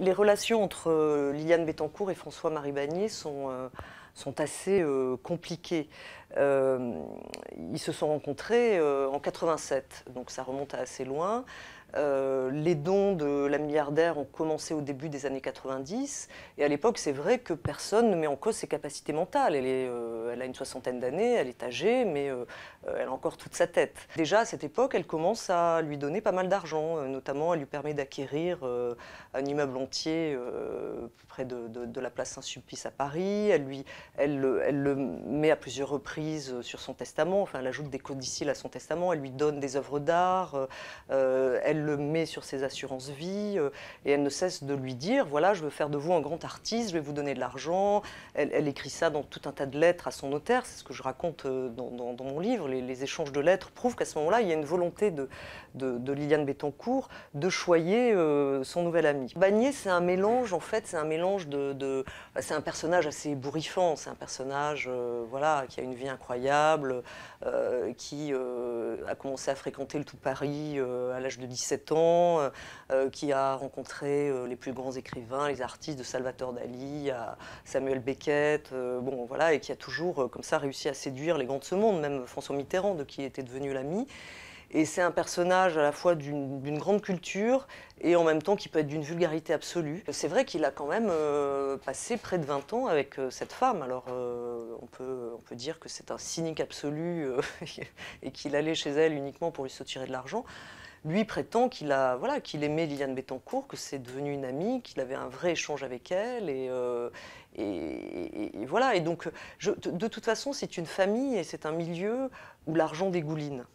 les relations entre Liliane Bettencourt et François-Marie Banier sont assez compliquées. Ils se sont rencontrés en 87, donc ça remonte à assez loin. Les dons de la milliardaire ont commencé au début des années 90, et à l'époque, c'est vrai que personne ne met en cause ses capacités mentales. Elle a une soixantaine d'années, elle est âgée, mais elle a encore toute sa tête. Déjà, à cette époque, elle commence à lui donner pas mal d'argent, notamment elle lui permet d'acquérir un immeuble entier près de la place Saint-Sulpice à Paris, elle le met à plusieurs reprises sur son testament, enfin, elle ajoute des codicilles à son testament, elle lui donne des œuvres d'art, elle le met sur ses assurances-vie et elle ne cesse de lui dire « voilà, je veux faire de vous un grand artiste, je vais vous donner de l'argent ». Elle écrit ça dans tout un tas de lettres à son notaire, c'est ce que je raconte dans mon livre. Les échanges de lettres prouvent qu'à ce moment-là, il y a une volonté de Liliane Bettencourt de choyer son nouvel ami. Banier, c'est un mélange, en fait, c'est un mélange c'est un personnage assez ébouriffant, c'est un personnage voilà, qui a une vie incroyable, qui a commencé à fréquenter le tout Paris à l'âge de 17 ans, qui a rencontré les plus grands écrivains, les artistes de Salvador Dali à Samuel Beckett, bon voilà, et qui a toujours comme ça réussi à séduire les grands de ce monde, même François Mitterrand, de qui était devenu l'ami. Et c'est un personnage à la fois d'une grande culture et en même temps qui peut être d'une vulgarité absolue. C'est vrai qu'il a quand même passé près de 20 ans avec cette femme. Alors on peut dire que c'est un cynique absolu et qu'il allait chez elle uniquement pour lui soutirer de l'argent. Lui prétend qu'il aimait Liliane Bettencourt, que c'est devenu une amie, qu'il avait un vrai échange avec elle. Et voilà. Et donc, de toute façon, c'est une famille et c'est un milieu où l'argent dégouline.